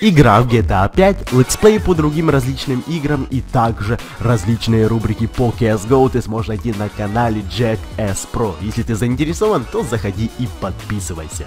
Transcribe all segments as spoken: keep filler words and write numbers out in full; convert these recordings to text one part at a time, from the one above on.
Игра в джи ти эй пять, летсплей по другим различным играм и также различные рубрики по си эс го ты сможешь найти на канале Jack S Pro. Если ты заинтересован, то заходи и подписывайся.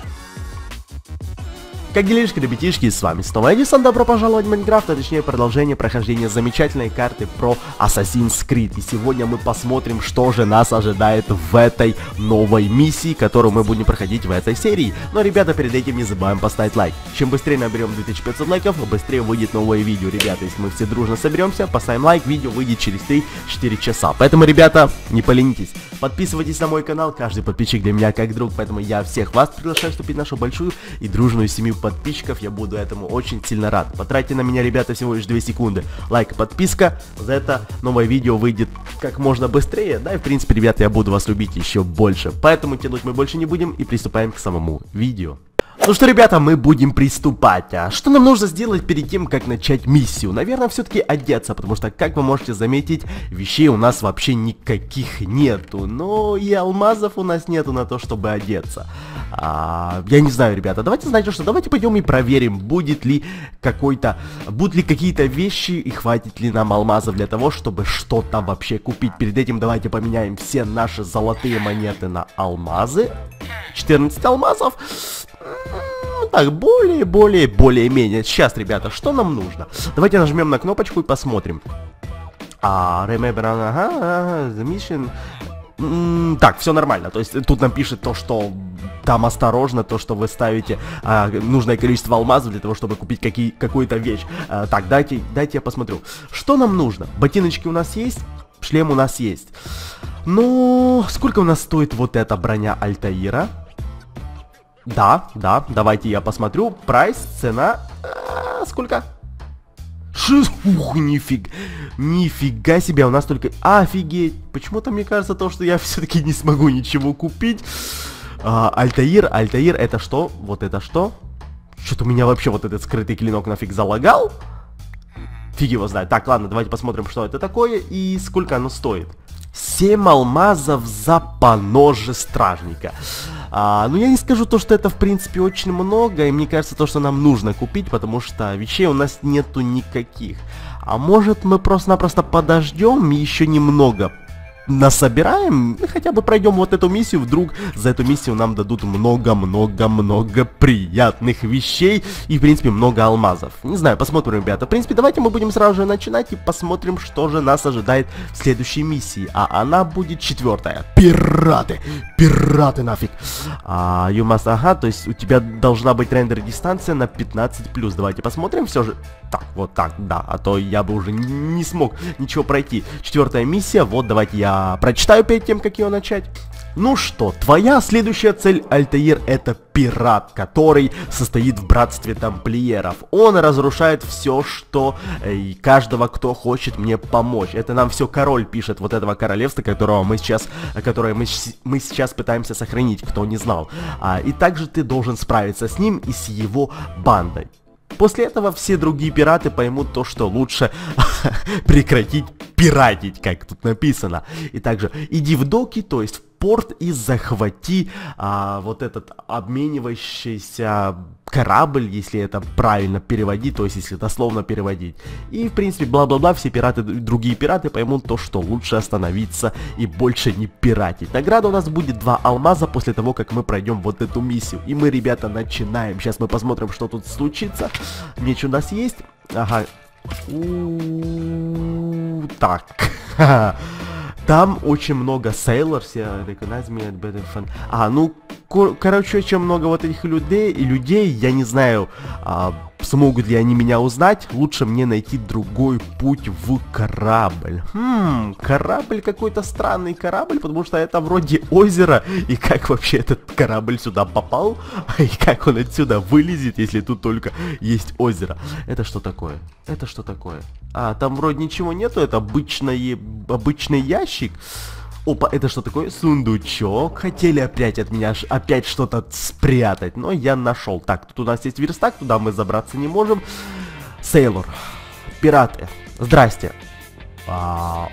Как делишки, ребятишки, с вами снова Эдисон, добро пожаловать в Майнкрафт, а точнее продолжение прохождения замечательной карты про Assassin's Creed. И сегодня мы посмотрим, что же нас ожидает в этой новой миссии, которую мы будем проходить в этой серии. Но, ребята, перед этим не забываем поставить лайк. Чем быстрее наберем две тысячи пятьсот лайков, быстрее выйдет новое видео. Ребята, если мы все дружно соберемся, поставим лайк, видео выйдет через три-четыре часа. Поэтому, ребята, не поленитесь. Подписывайтесь на мой канал, каждый подписчик для меня как друг, поэтому я всех вас приглашаю вступить в нашу большую и дружную семью подписчиков, я буду этому очень сильно рад. Потратьте на меня, ребята, всего лишь две секунды. Лайк и подписка, за это новое видео выйдет как можно быстрее, да и в принципе, ребята, я буду вас любить еще больше. Поэтому тянуть мы больше не будем и приступаем к самому видео. Ну что, ребята, мы будем приступать. А что нам нужно сделать перед тем, как начать миссию? Наверное, все-таки одеться, потому что, как вы можете заметить, вещей у нас вообще никаких нету. Но и алмазов у нас нету на то, чтобы одеться. А, я не знаю, ребята, давайте, знаете что, давайте пойдем и проверим, будет ли какой-то, будут ли какие-то вещи и хватит ли нам алмазов для того, чтобы что-то вообще купить. Перед этим давайте поменяем все наши золотые монеты на алмазы. четырнадцать алмазов. Так, более, более, более-менее. Сейчас, ребята, что нам нужно? Давайте нажмем на кнопочку и посмотрим. А, remember, ага, ага, the mission. М-м, так, все нормально. То есть тут нам пишет то, что там осторожно, то, что вы ставите а, нужное количество алмазов для того, чтобы купить какие, какую-то вещь. А, так, дайте, дайте я посмотрю. Что нам нужно? Ботиночки у нас есть, шлем у нас есть. Ну, сколько у нас стоит вот эта броня Альтаира? Да, да, давайте я посмотрю. Прайс, цена... А, сколько? Шесть... Ух, нифиг... Нифига себе, у нас только... Офигеть! Почему-то мне кажется то, что я все-таки не смогу ничего купить. А, Альтаир, Альтаир, это что? Вот это что? Что-то у меня вообще вот этот скрытый клинок нафиг залагал. Фиг его знает. Так, ладно, давайте посмотрим, что это такое и сколько оно стоит. семь алмазов за поножи стражника. А, ну я не скажу то, что это в принципе очень много, и мне кажется то, что нам нужно купить, потому что вещей у нас нету никаких. А может мы просто-напросто подождем и еще немного насобираем, и хотя бы пройдем вот эту миссию, вдруг за эту миссию нам дадут много-много-много приятных вещей и в принципе много алмазов. Не знаю, посмотрим, ребята. В принципе, давайте мы будем сразу же начинать и посмотрим, что же нас ожидает в следующей миссии. А она будет четвертая. Пираты! Пираты нафиг! А, Юмас, ага, то есть у тебя должна быть рендер-дистанция на пятнадцать плюс. Давайте посмотрим все же. Так, вот так, да, а то я бы уже не смог ничего пройти. Четвертая миссия, вот давайте я прочитаю перед тем, как ее начать. Ну что, твоя следующая цель, Альтаир, это пират, который состоит в братстве тамплиеров. Он разрушает все, что и каждого, кто хочет мне помочь. Это нам все король пишет вот этого королевства, которого мы сейчас, которое мы, мы сейчас пытаемся сохранить, кто не знал. А, и также ты должен справиться с ним и с его бандой. После этого все другие пираты поймут то, что лучше прекратить пиратить, как тут написано. И также иди в доки, то есть в порт, и захвати а, вот этот обменивающийся корабль, если это правильно переводить, то есть если дословно переводить. И в принципе бла-бла-бла, все пираты, другие пираты поймут то, что лучше остановиться и больше не пиратить. Награда у нас будет два алмаза после того, как мы пройдем вот эту миссию. И мы, ребята, начинаем. Сейчас мы посмотрим, что тут случится. Меч у нас есть. Ага. У-у-у-у. Так. Там очень много сейлорс, я recognize me at better fun. А, ну, кор короче, очень много вот этих людей, людей, я не знаю, а, смогут ли они меня узнать, лучше мне найти другой путь в корабль. Хм, корабль какой-то странный корабль, потому что это вроде озеро, и как вообще этот корабль сюда попал, и как он отсюда вылезет, если тут только есть озеро. Это что такое? Это что такое? А, там вроде ничего нету, это обычный, обычный ящик. Опа, это что такое? Сундучок. Хотели опять от меня опять что-то спрятать, но я нашел. Так, тут у нас есть верстак, туда мы забраться не можем. Сейлор. Пираты. Здрасте. А...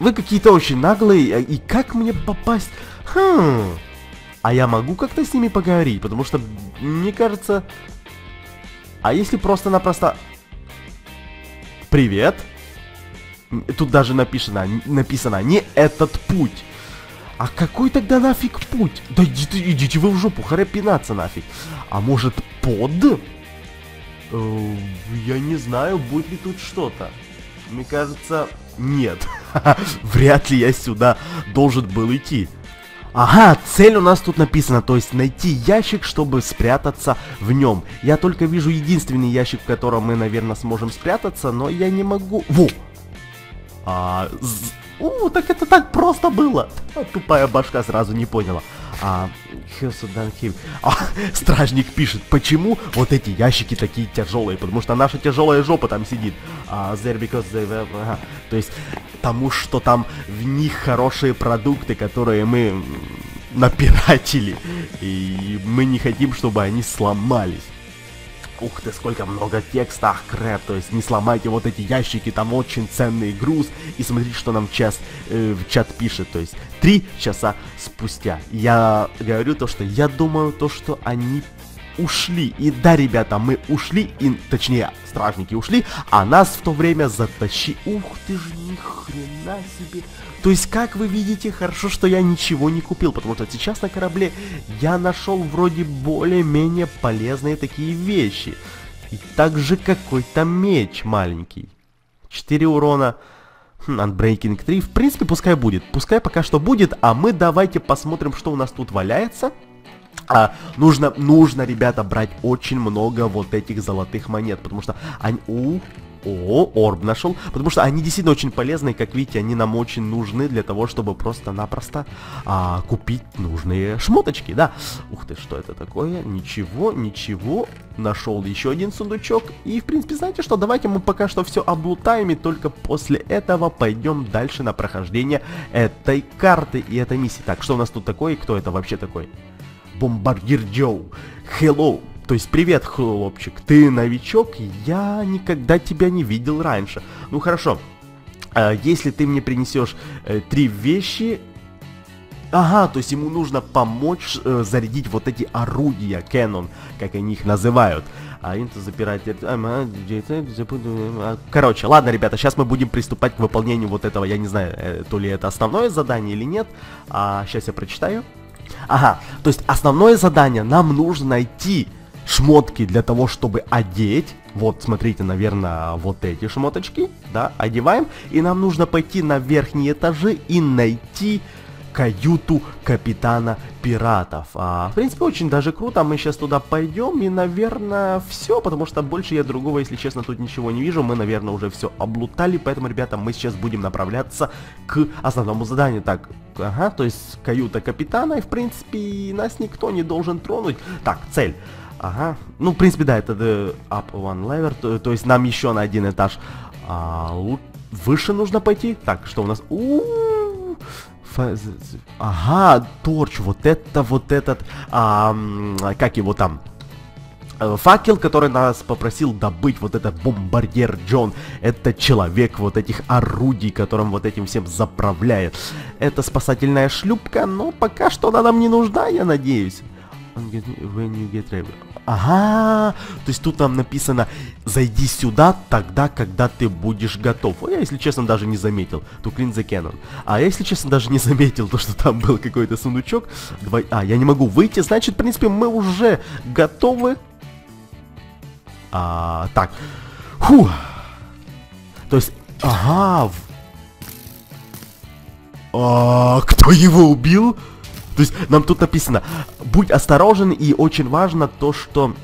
Вы какие-то очень наглые, и как мне попасть? Хм. А я могу как-то с ними поговорить, потому что, мне кажется... А если просто-напросто... Привет. Тут даже написано, написано не этот путь. А какой тогда нафиг путь? Да идите, идите вы в жопу, харе пинаться нафиг. А может под? Э, я не знаю, будет ли тут что-то. Мне кажется, нет. Вряд ли я сюда должен был идти. Ага, цель у нас тут написана, то есть найти ящик, чтобы спрятаться в нем. Я только вижу единственный ящик, в котором мы, наверное, сможем спрятаться, но я не могу... Во! А... О, так это так просто было! Тупая башка сразу не поняла. А... а стражник пишет, почему вот эти ящики такие тяжелые, потому что наша тяжелая жопа там сидит. А, ага. То есть... Потому что там в них хорошие продукты, которые мы напиратили. И мы не хотим, чтобы они сломались. Ух ты, сколько много текста, ах, крэп. То есть не сломайте вот эти ящики, там очень ценный груз. И смотрите, что нам час, э, в чат пишет. То есть три часа спустя. Я говорю то, что я думаю то, что они... ушли. И да, ребята, мы ушли, и точнее, стражники ушли, а нас в то время затащи. Ух ты ж, ни хрена себе. То есть, как вы видите, хорошо, что я ничего не купил, потому что сейчас на корабле я нашел вроде более-менее полезные такие вещи. И также какой-то меч маленький. четыре урона. Unbreaking три. В принципе, пускай будет. Пускай пока что будет, а мы давайте посмотрим, что у нас тут валяется. А, нужно, нужно, ребята, брать очень много вот этих золотых монет, потому что они... У, о, орб нашел. Потому что они действительно очень полезны, как видите, они нам очень нужны для того, чтобы просто-напросто а, купить нужные шмоточки, да. Ух ты, что это такое? Ничего, ничего. Нашел еще один сундучок. И, в принципе, знаете что, давайте мы пока что все облутаем, и только после этого пойдем дальше на прохождение этой карты и этой миссии. Так, что у нас тут такое и кто это вообще такой? Бомбардир Джо. Hello. То есть, привет, хлопчик. Ты новичок? Я никогда тебя не видел раньше. Ну, хорошо. Если ты мне принесешь три вещи... Ага, то есть ему нужно помочь э, зарядить вот эти орудия, кэнон, как они их называют. А им-то запирать... Короче, ладно, ребята, сейчас мы будем приступать к выполнению вот этого, я не знаю, э, то ли это основное задание или нет. А сейчас я прочитаю. Ага, то есть основное задание, нам нужно найти шмотки для того, чтобы одеть. Вот, смотрите, наверное, вот эти шмоточки, да, одеваем. И нам нужно пойти на верхние этажи и найти каюту капитана пиратов. А, в принципе, очень даже круто, мы сейчас туда пойдем и, наверное, все, потому что больше я другого, если честно, тут ничего не вижу. Мы, наверное, уже все облутали, поэтому, ребята, мы сейчас будем направляться к основному заданию. Так, ага, то есть каюта капитана, и, в принципе, нас никто не должен тронуть. Так, цель. Ага, ну, в принципе, да, это the up one lever, то, то есть нам еще на один этаж а, выше нужно пойти. Так, что у нас? У-у-у! Ага, торч, вот это, вот этот, а, как его там, факел, который нас попросил добыть, вот этот бомбардир Джон, это человек вот этих орудий, которым вот этим всем заправляет. Это спасательная шлюпка, но пока что она нам не нужна, я надеюсь. Ага, то есть тут нам написано, зайди сюда тогда, когда ты будешь готов. О, я, если честно, даже не заметил. To clean the cannon. А я, если честно, даже не заметил то, что там был какой-то сундучок. Давай... А, я не могу выйти, значит, в принципе, мы уже готовы. А, так. Фу. То есть, ага. А, кто его убил? То есть нам тут написано, будь осторожен, и очень важно то, что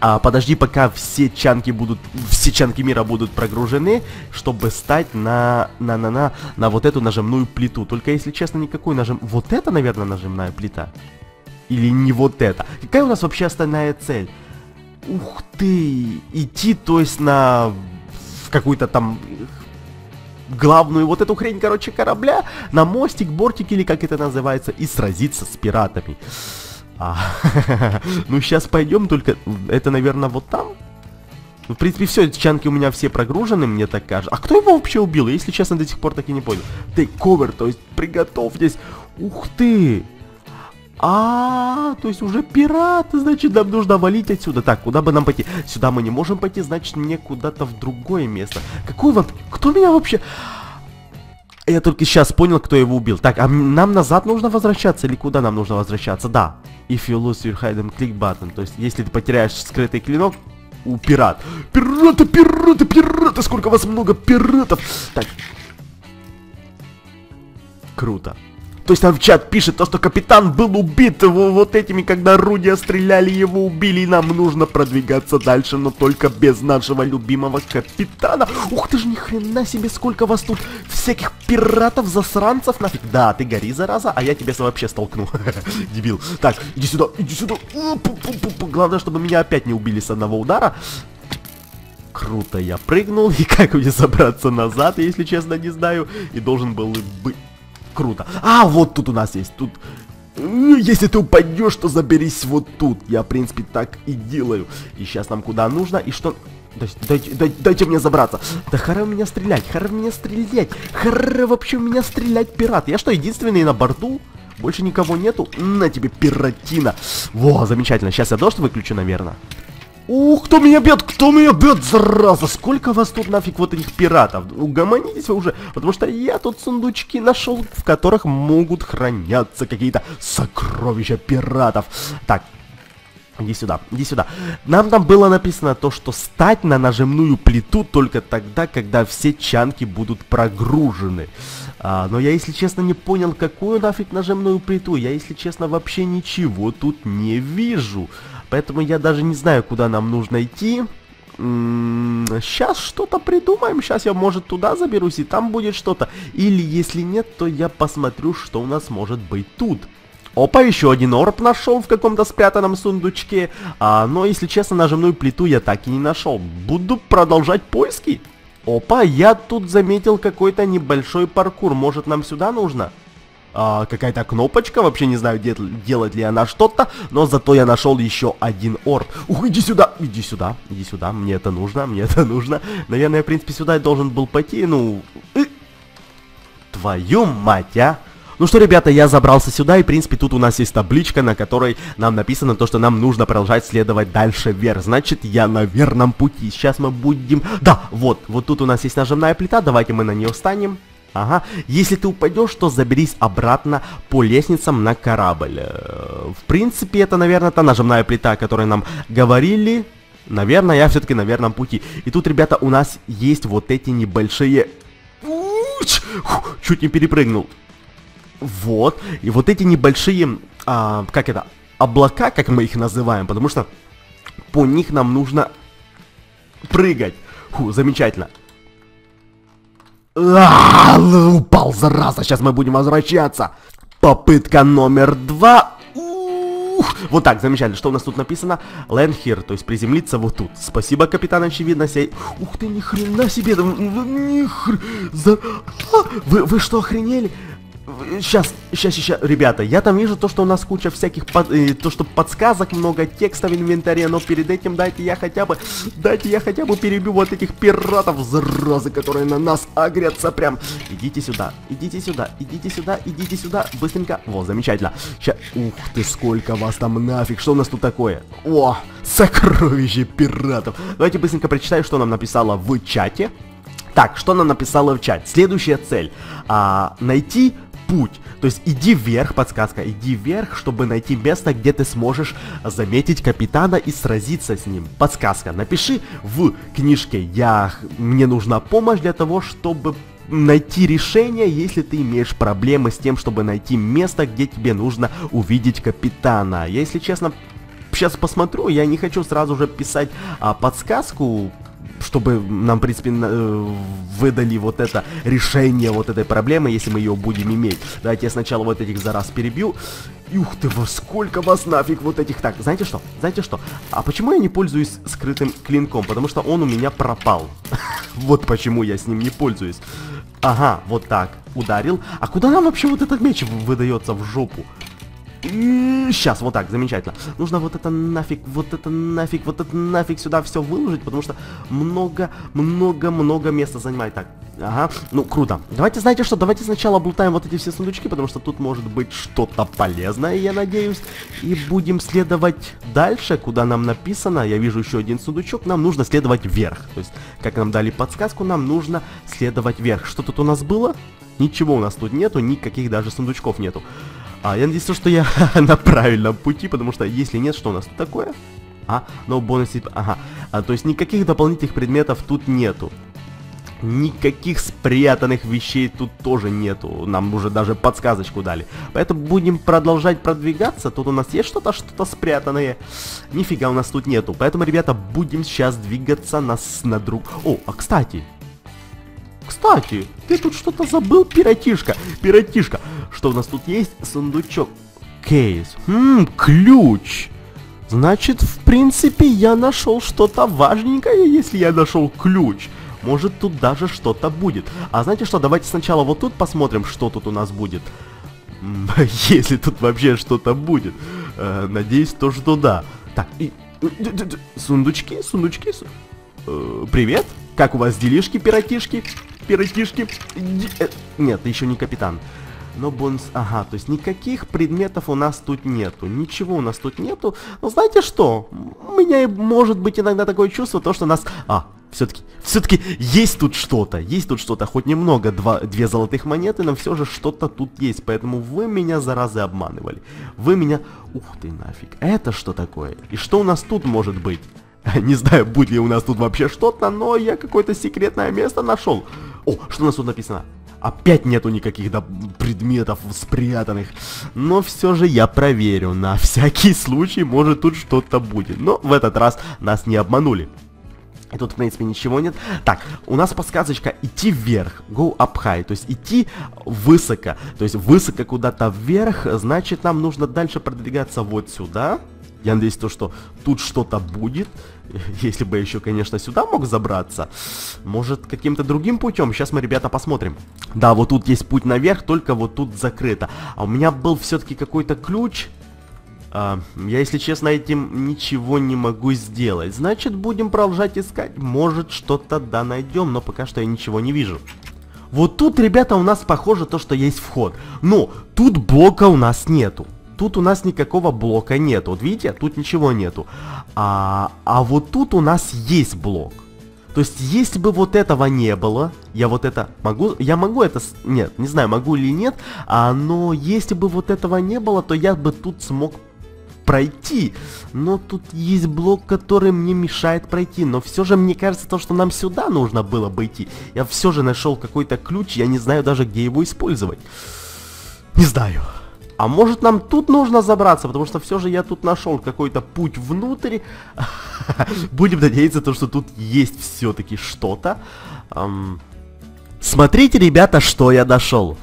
а, подожди, пока все чанки будут, все чанки мира будут прогружены, чтобы стать на, на, на, на, на вот эту нажимную плиту. Только, если честно, никакой нажим... Вот это, наверное, нажимная плита? Или не вот это? Какая у нас вообще остальная цель? Ух ты! Идти, то есть, на... в какую-то там... главную вот эту хрень, короче, корабля, на мостик, бортик или как это называется, и сразиться с пиратами. А, ну сейчас пойдем, только это, наверное, вот там. В принципе, все, чанки у меня все прогружены, мне так кажется. А кто его вообще убил? Если честно, до сих пор так и не понял. Take cover, то есть приготовьтесь. Ух ты! А, то есть уже пираты, значит, нам нужно валить отсюда. Так, куда бы нам пойти? Сюда мы не можем пойти, значит, мне куда-то в другое место. Какой вам... Кто меня вообще... Я только сейчас понял, кто его убил. Так, а нам назад нужно возвращаться или куда нам нужно возвращаться? Да. If you lose your hidden click button. То есть, если ты потеряешь скрытый клинок, у пират. Пираты, пираты, пираты! Сколько вас много пиратов! Так. Круто. То есть там в чат пишет то, что капитан был убит его вот этими, когда орудия стреляли, его убили, и нам нужно продвигаться дальше, но только без нашего любимого капитана. Ух ты ж, ни хрена себе, сколько вас тут всяких пиратов, засранцев, нафиг. Да, ты гори, зараза, а я тебя вообще столкну, дебил. Так, иди сюда, иди сюда. Главное, чтобы меня опять не убили с одного удара. Круто, я прыгнул, и как мне забраться назад, если честно, не знаю, и должен был бы... Круто. А, вот тут у нас есть. Тут, если ты упадешь, то заберись вот тут. Я, в принципе, так и делаю. И сейчас нам куда нужно, и что... Дайте, дайте, дайте, дайте мне забраться. Да хара у меня стрелять, хара у меня стрелять. Хара вообще у меня стрелять, пират. Я что, единственный на борту? Больше никого нету? На тебе, пиратина. Во, замечательно. Сейчас я дождь выключу, наверное. Ух, кто меня бьет, кто меня бьет, зараза, сколько вас тут нафиг вот этих пиратов, угомонитесь вы уже, потому что я тут сундучки нашел, в которых могут храняться какие-то сокровища пиратов. Так, иди сюда, иди сюда, нам там было написано то, что стать на нажимную плиту только тогда, когда все чанки будут прогружены. А, но я, если честно, не понял, какую нафиг нажимную плиту. Я, если честно, вообще ничего тут не вижу. Поэтому я даже не знаю, куда нам нужно идти. М-м, сейчас что-то придумаем. Сейчас я, может, туда заберусь, и там будет что-то. Или, если нет, то я посмотрю, что у нас может быть тут. Опа, еще один орб нашел в каком-то спрятанном сундучке. А, но, если честно, нажимную плиту я так и не нашел. Буду продолжать поиски. Опа, я тут заметил какой-то небольшой паркур. Может, нам сюда нужно? А, какая-то кнопочка. Вообще не знаю, делает ли она что-то. Но зато я нашел еще один орб. Ух, иди сюда, иди сюда, иди сюда. Мне это нужно, мне это нужно. Наверное, я, в принципе, сюда должен был пойти. Ну... Твою мать, а! Ну что, ребята, я забрался сюда, и, в принципе, тут у нас есть табличка, на которой нам написано то, что нам нужно продолжать следовать дальше вверх. Значит, я на верном пути. Сейчас мы будем... Да, вот, вот тут у нас есть нажимная плита, давайте мы на нее встанем. Ага, если ты упадешь, то заберись обратно по лестницам на корабль. В принципе, это, наверное, та нажимная плита, о которой нам говорили. Наверное, я все-таки на верном пути. И тут, ребята, у нас есть вот эти небольшие... Чуть не перепрыгнул. Вот, и вот эти небольшие, а, как это, облака, как мы их называем, потому что по них нам нужно прыгать. Фу, замечательно. А -а -а, упал, зараза, сейчас мы будем возвращаться. Попытка номер два. Вот так, замечательно. Что у нас тут написано? Land here, то есть приземлиться вот тут. Спасибо, капитан, очевидно, сей... Ух ты, ни хрена себе, ни хр... За... А, вы, вы что, охренели? Сейчас, сейчас, сейчас, ребята, я там вижу то, что у нас куча всяких, под, э, то, что подсказок, много текста в инвентаре, но перед этим дайте я хотя бы, дайте я хотя бы перебью вот этих пиратов, заразы, которые на нас агрятся прям. Идите сюда, идите сюда, идите сюда, идите сюда, быстренько, вот, замечательно. Сейчас, ух ты, сколько вас там нафиг, что у нас тут такое? О, сокровище пиратов. Давайте быстренько прочитаю, что нам написала в чате. Так, что нам написала в чате? Следующая цель, а, найти... путь. То есть иди вверх, подсказка, иди вверх, чтобы найти место, где ты сможешь заметить капитана и сразиться с ним. Подсказка, напиши в книжке, я, мне нужна помощь для того, чтобы найти решение, если ты имеешь проблемы с тем, чтобы найти место, где тебе нужно увидеть капитана. Я, если честно, сейчас посмотрю, я не хочу сразу же писать а, подсказку, чтобы нам, в принципе, выдали вот это решение вот этой проблемы, если мы ее будем иметь. Давайте я сначала вот этих за раз перебью. Ух ты, во сколько вас нафиг вот этих. Так, знаете что? Знаете что? А почему я не пользуюсь скрытым клинком? Потому что он у меня пропал. Вот почему я с ним не пользуюсь. Ага, вот так. Ударил. А куда нам вообще вот этот меч выдается в жопу? Сейчас, вот так, замечательно. Нужно вот это нафиг, вот это нафиг, вот это нафиг сюда все выложить, потому что много, много, много места занимает. Так, Ага, ну круто. Давайте, знаете что, давайте сначала облутаем вот эти все сундучки, потому что тут может быть что-то полезное, я надеюсь. И будем следовать дальше, куда нам написано. Я вижу еще один сундучок, нам нужно следовать вверх. То есть, как нам дали подсказку, нам нужно следовать вверх. Что тут у нас было? Ничего у нас тут нету, никаких даже сундучков нету. А, я надеюсь, что я на правильном пути, потому что если нет, что у нас тут такое? А, но бонусы... Ага, а, то есть никаких дополнительных предметов тут нету. Никаких спрятанных вещей тут тоже нету. Нам уже даже подсказочку дали. Поэтому будем продолжать продвигаться. Тут у нас есть что-то, что-то спрятанное. Нифига у нас тут нету. Поэтому, ребята, будем сейчас двигаться на, на друг... О, а кстати... Кстати, ты тут что-то забыл, пиротишка? Пиротишка. Что у нас тут есть? Сундучок. Кейс. Ммм, ключ. Значит, в принципе, я нашел что-то важненькое, если я нашел ключ. Может, тут даже что-то будет. А знаете что, давайте сначала вот тут посмотрим, что тут у нас будет. Если тут вообще что-то будет. Надеюсь, то что да. Так, и... Сундучки, сундучки. Привет. Как у вас делишки, пиротишки? Пиротишки. Нет, еще не капитан. Но бонус... Ага, то есть никаких предметов у нас тут нету. Ничего у нас тут нету. Но знаете что? У меня может быть иногда такое чувство, то что нас... А, все-таки... Все-таки есть тут что-то. Есть тут что-то. Хоть немного. Два, две золотых монеты, но все же что-то тут есть. Поэтому вы меня, заразы, обманывали. Вы меня... Ух ты, нафиг. Это что такое? И что у нас тут может быть? Не знаю, будет ли у нас тут вообще что-то, но я какое-то секретное место нашел. О, что у нас тут написано? Опять нету никаких да, предметов спрятанных. Но все же я проверю. На всякий случай, может, тут что-то будет. Но в этот раз нас не обманули. И тут, в принципе, ничего нет. Так, у нас подсказочка идти вверх. Go up high. То есть идти высоко. То есть высоко куда-то вверх. Значит, нам нужно дальше продвигаться вот сюда. Я надеюсь, то, что тут что-то будет. Если бы еще, конечно, сюда мог забраться. Может, каким-то другим путем. Сейчас мы, ребята, посмотрим. Да, вот тут есть путь наверх, только вот тут закрыто. А у меня был все-таки какой-то ключ. А, я, если честно, этим ничего не могу сделать. Значит, будем продолжать искать. Может, что-то, да, найдем. Но пока что я ничего не вижу. Вот тут, ребята, у нас похоже то, что есть вход. Но тут блока у нас нету. Тут у нас никакого блока нету. Вот видите, тут ничего нету. А, а вот тут у нас есть блок. То есть, если бы вот этого не было, я вот это могу... Я могу это... Нет, не знаю, могу или нет. А, но если бы вот этого не было, то я бы тут смог пройти. Но тут есть блок, который мне мешает пройти. Но все же мне кажется, то, что нам сюда нужно было бы идти. Я все же нашел какой-то ключ. Я не знаю даже, где его использовать. Не знаю. А может, нам тут нужно забраться, потому что все же я тут нашел какой-то путь внутрь. Будем надеяться, то, что тут есть все-таки что-то. Эм... Смотрите, ребята, что я нашел.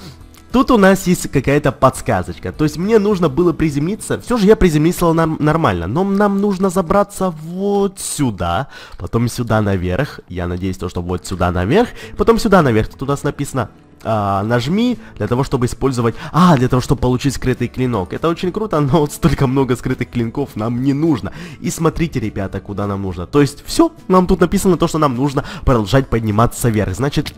Тут у нас есть какая-то подсказочка. То есть мне нужно было приземлиться. Все же я приземлился нормально. Но нам нужно забраться вот сюда. Потом сюда наверх. Я надеюсь, то, что вот сюда наверх. Потом сюда наверх. Тут у нас написано... А, нажми для того, чтобы использовать... А, для того, чтобы получить скрытый клинок. Это очень круто, но вот столько много скрытых клинков нам не нужно. И смотрите, ребята, куда нам нужно. То есть, все, нам тут написано то, что нам нужно продолжать подниматься вверх. Значит,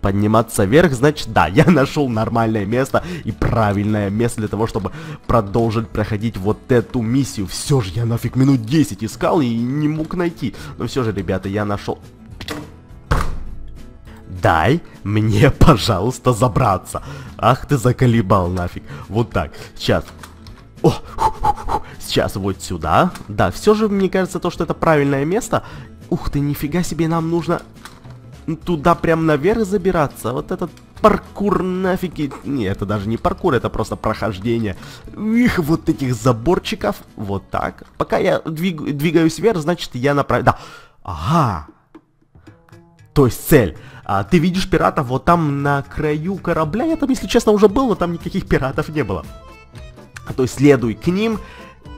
подниматься вверх, значит, да, я нашел нормальное место и правильное место для того, чтобы продолжить проходить вот эту миссию. Все же я нафиг минут десять искал и не мог найти. Но все же, ребята, я нашел... Дай мне, пожалуйста, забраться. Ах ты заколебал нафиг. Вот так. Сейчас. О, ху, ху, ху. Сейчас вот сюда. Да, все же, мне кажется, то, что это правильное место. Ух ты, нифига себе, нам нужно туда прям наверх забираться. Вот этот паркур нафиг. Не, это даже не паркур, это просто прохождение. Их вот этих заборчиков. Вот так. Пока я двиг... двигаюсь вверх, значит, я направляю... Да. Ага. То есть цель. А, ты видишь пиратов вот там на краю корабля. Я там, если честно, уже был, но там никаких пиратов не было. А то есть следуй к ним,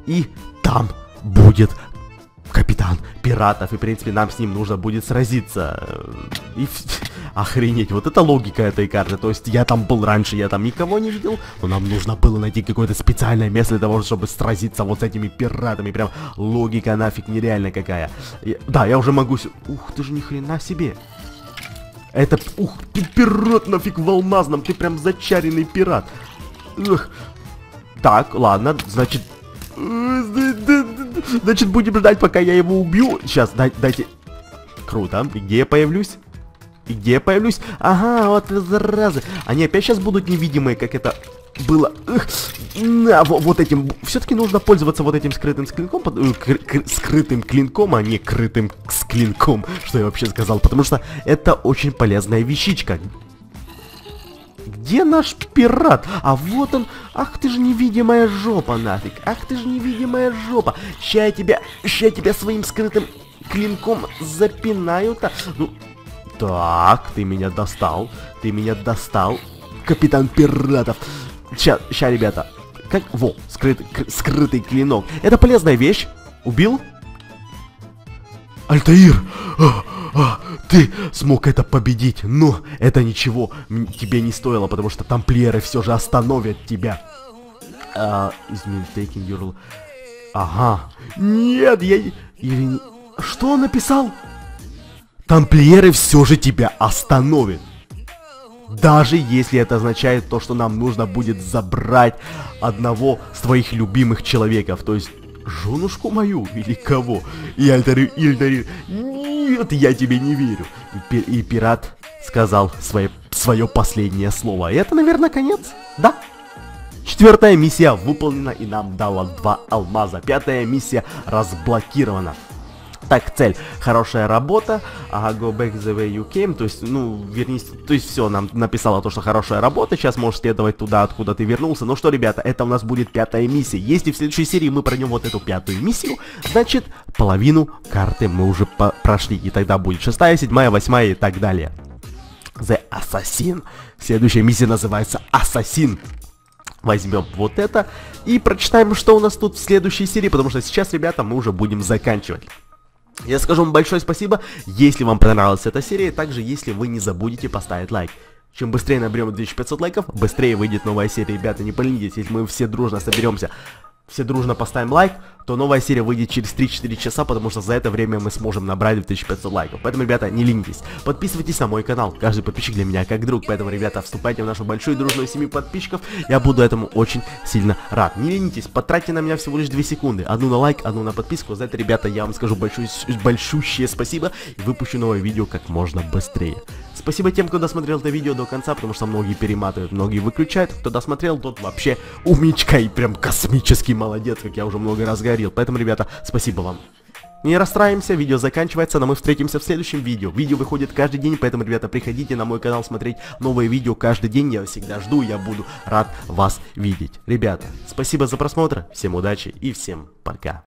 и там будет капитан пиратов. И, в принципе, нам с ним нужно будет сразиться. И... Охренеть, вот это логика этой карты. То есть я там был раньше, я там никого не видел. Но нам нужно было найти какое-то специальное место для того, чтобы сразиться вот с этими пиратами. Прям логика нафиг нереальная какая. И... Да, я уже могу... Ух ты же, ни хрена себе. Это, ух, ты пират нафиг в алмазном, ты прям зачаренный пират. Эх. Так, ладно, значит... Значит, будем ждать, пока я его убью. Сейчас, дай, дайте... Круто. И где я появлюсь? И где я появлюсь? Ага, вот заразы. Они опять сейчас будут невидимые, как это... было. Эх, на, вот, вот этим. Все-таки нужно пользоваться вот этим скрытым клинком. Скрытым клинком, а не крытым с клинком. Что я вообще сказал? Потому что это очень полезная вещичка. Где наш пират? А вот он. Ах ты же невидимая жопа, нафиг. Ах ты же невидимая жопа. Ща я тебя, ща я тебя своим скрытым клинком запинаю-то. Ну, так, ты меня достал. Ты меня достал, капитан пиратов. Ща, ща, ребята. Как? Во, скрытый, скрытый клинок. Это полезная вещь. Убил? Альтаир! А, а, ты смог это победить, но это ничего тебе не стоило, потому что тамплиеры все же остановят тебя. А, ага. Нет, я... Или... Что он написал? Тамплиеры все же тебя остановят. Даже если это означает то, что нам нужно будет забрать одного с твоих любимых человеков. То есть, женушку мою или кого? И Альтаир, Альтаир, нет, я тебе не верю. И пират сказал свое, свое последнее слово. И это, наверное, конец? Да. Четвертая миссия выполнена и нам дала два алмаза. Пятая миссия разблокирована. Так, цель. Хорошая работа. Ага, go back the way you came. То есть, ну, вернись. То есть, все, нам написало то, что хорошая работа. Сейчас можешь следовать туда, откуда ты вернулся. Ну что, ребята, это у нас будет пятая миссия. Если в следующей серии мы пройдем вот эту пятую миссию, значит, половину карты мы уже прошли. И тогда будет шестая, седьмая, восьмая и так далее. The Assassin. Следующая миссия называется Ассасин. Возьмем вот это и прочитаем, что у нас тут в следующей серии, потому что сейчас, ребята, мы уже будем заканчивать. Я скажу вам большое спасибо, если вам понравилась эта серия, также если вы не забудете поставить лайк. Чем быстрее наберем две тысячи пятьсот лайков, быстрее выйдет новая серия. Ребята, не поленитесь, если мы все дружно соберемся, все дружно поставим лайк, то новая серия выйдет через три-четыре часа, потому что за это время мы сможем набрать две тысячи пятьсот лайков. Поэтому, ребята, не ленитесь, подписывайтесь на мой канал, каждый подписчик для меня как друг. Поэтому, ребята, вступайте в нашу большую дружную семью подписчиков, я буду этому очень сильно рад. Не ленитесь, потратьте на меня всего лишь две секунды, одну на лайк, одну на подписку. За это, ребята, я вам скажу большое, большущее спасибо и выпущу новое видео как можно быстрее. Спасибо тем, кто досмотрел это видео до конца, потому что многие перематывают, многие выключают. Кто досмотрел, тот вообще умничка и прям космический молодец, как я уже много раз говорил. Поэтому, ребята, спасибо вам. Не расстраиваемся, видео заканчивается, но мы встретимся в следующем видео. Видео выходит каждый день, поэтому, ребята, приходите на мой канал смотреть новые видео каждый день. Я всегда жду, я буду рад вас видеть. Ребята, спасибо за просмотр, всем удачи и всем пока.